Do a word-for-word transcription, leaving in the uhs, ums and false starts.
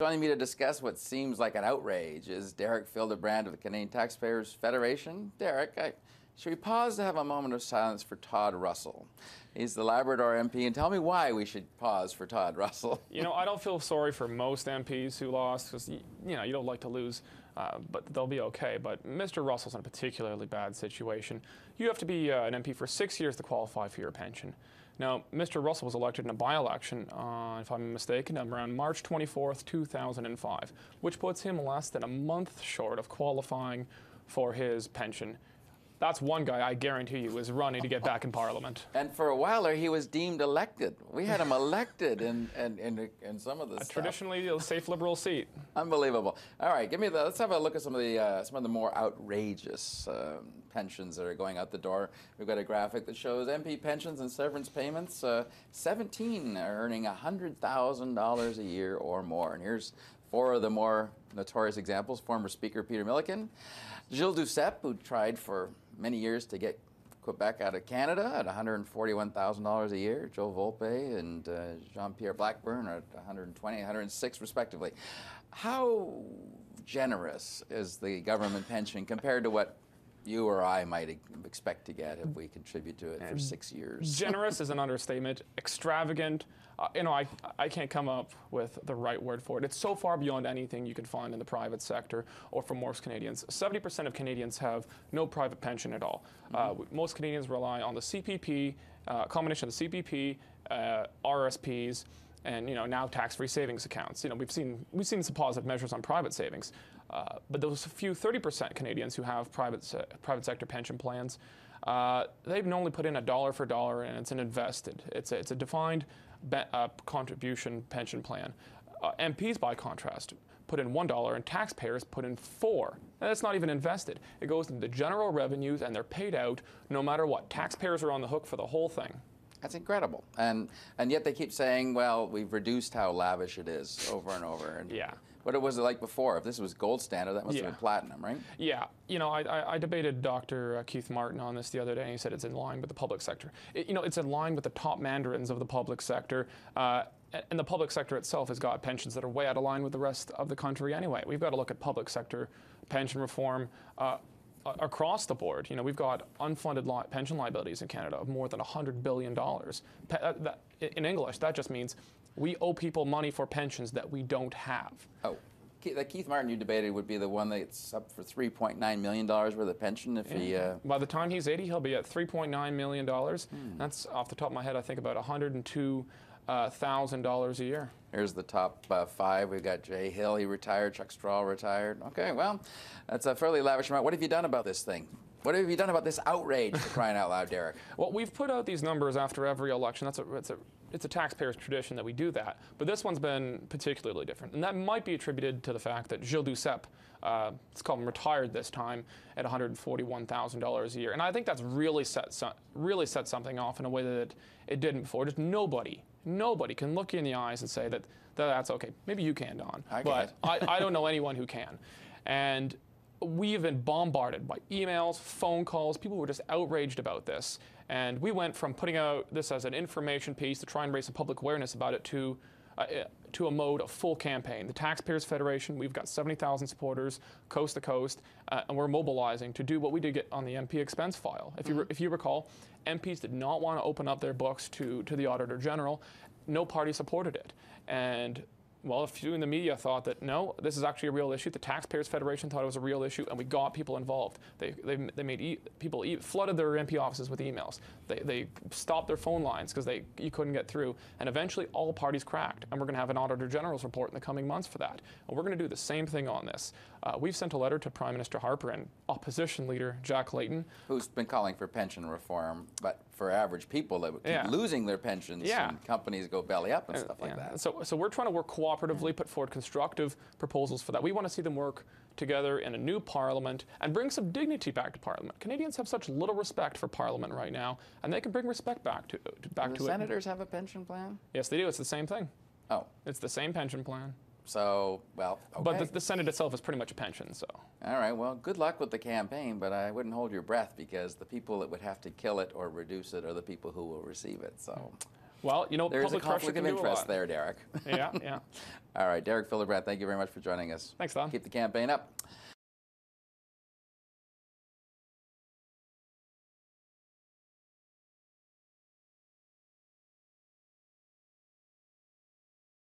Joining me to discuss what seems like an outrage is Derek Fildebrandt of the Canadian Taxpayers' Federation. Derek, I, should we pause to have a moment of silence for Todd Russell? He's the Labrador M P, and tell me why we should pause for Todd Russell. You know, I don't feel sorry for most M Ps who lost, because, you know, you don't like to lose, uh, but they'll be okay. But Mister Russell's in a particularly bad situation. You have to be uh, an M P for six years to qualify for your pension. Now, Mister Russell was elected in a by-election, uh, if I'm mistaken, around March twenty-fourth, two thousand five, which puts him less than a month short of qualifying for his pension. That's one guy I guarantee you is running to get back in Parliament. And for a while there, he was deemed elected. We had him elected in, in, in, in some of the a traditionally a safe Liberal seat. Unbelievable. All right, give me the, let's have a look at some of the, uh, some of the more outrageous um, pensions that are going out the door. We've got a graphic that shows M P pensions and severance payments. Uh, seventeen are earning one hundred thousand dollars a year or more. And here's four of the more notorious examples. Former Speaker Peter Milliken, Gilles Duceppe, who tried for many years to get Quebec out of Canada, at one hundred forty-one thousand dollars a year. Joe Volpe and uh, Jean-Pierre Blackburn are at one hundred twenty, one hundred six, respectively. How generous is the government pension compared to what you or I might expect to get if we contribute to it and for six years? Generous is an understatement. Extravagant. Uh, you know, I, I can't come up with the right word for it. It's so far beyond anything you can find in the private sector or for most Canadians. seventy percent of Canadians have no private pension at all. Mm-hmm. uh, most Canadians rely on the C P P, uh, combination of the C P P, uh, R S Ps, and, you know, now tax-free savings accounts. You know, we've seen we've seen some positive measures on private savings, uh, but those few thirty percent Canadians who have private se private sector pension plans, uh, they've only put in a dollar for dollar, and it's an invested. It's a, it's a defined be uh, contribution pension plan. Uh, M Ps, by contrast, put in one dollar, and taxpayers put in four. And that's not even invested. It goes into the general revenues, and they're paid out no matter what. Taxpayers are on the hook for the whole thing. That's incredible, and and yet they keep saying, well, we've reduced how lavish it is over and over. And yeah. What was it like before? If this was gold standard, that must yeah. have been platinum, right? Yeah. You know, I, I, I debated Doctor Keith Martin on this the other day, and he said it's in line with the public sector. It, you know, it's in line with the top mandarins of the public sector. Uh, and the public sector itself has got pensions that are way out of line with the rest of the country anyway. We've got to look at public sector pension reform. Uh, Across the board, you know, we've got unfunded li pension liabilities in Canada of more than one hundred billion dollars. Pe uh, that, in English, that just means we owe people money for pensions that we don't have. Oh, Ke the Keith Martin you debated would be the one that's up for three point nine million dollars worth of pension if yeah. he... Uh... By the time he's eighty, he'll be at three point nine million dollars. Hmm. That's, off the top of my head, I think about one hundred two thousand dollars uh, a year. Here's the top uh, five. We've got Jay Hill, he retired. Chuck Straw retired. Okay, well, that's a fairly lavish amount. What have you done about this thing? What have you done about this outrage, for crying out loud, Derek? Well, we've put out these numbers after every election. That's a, it's, a, it's a taxpayer's tradition that we do that. But this one's been particularly different. And that might be attributed to the fact that Gilles Duceppe, uh, let's call him retired this time, at one hundred forty-one thousand dollars a year. And I think that's really set, so, really set something off in a way that it didn't before. Just nobody. Nobody can look you in the eyes and say that, that that's okay. Maybe you can, Don, I but I, I don't know anyone who can. And we've been bombarded by emails, phone calls. People were just outraged about this. And we went from putting out this as an information piece to try and raise some public awareness about it to uh, to a mode of full campaign. The Taxpayers Federation, we've got seventy thousand supporters coast to coast, uh, and we're mobilizing to do what we did get on the M P expense file. If you, re if you recall, M Ps did not want to open up their books to, to the Auditor General. No party supported it. And, well, a few in the media thought that, no, this is actually a real issue. The Taxpayers Federation thought it was a real issue, and we got people involved. They, they, they made e people e flooded their M P offices with emails. They, they stopped their phone lines because they you couldn't get through. And eventually, all parties cracked. And we're going to have an Auditor General's report in the coming months for that. And we're going to do the same thing on this. Uh, we've sent a letter to Prime Minister Harper and opposition leader Jack Layton, who's been calling for pension reform, but for average people that would keep yeah. losing their pensions yeah. and companies go belly up and, and stuff like yeah. that. So, so we're trying to work cooperatively. Cooperatively put forward constructive proposals for that. We want to see them work together in a new parliament and bring some dignity back to parliament. Canadians have such little respect for parliament right now, and they can bring respect back to, to back to it. Do senators have a pension plan? Yes, they do. It's the same thing. Oh. It's the same pension plan. So, well, okay. But the, the Senate itself is pretty much a pension, so. All right, well, good luck with the campaign, but I wouldn't hold your breath because the people that would have to kill it or reduce it are the people who will receive it, so. Mm. Well, you know, there's a conflict of interest there, Derek. Yeah, yeah. All right, Derek Fildebrandt, thank you very much for joining us. Thanks, Don. Keep the campaign up.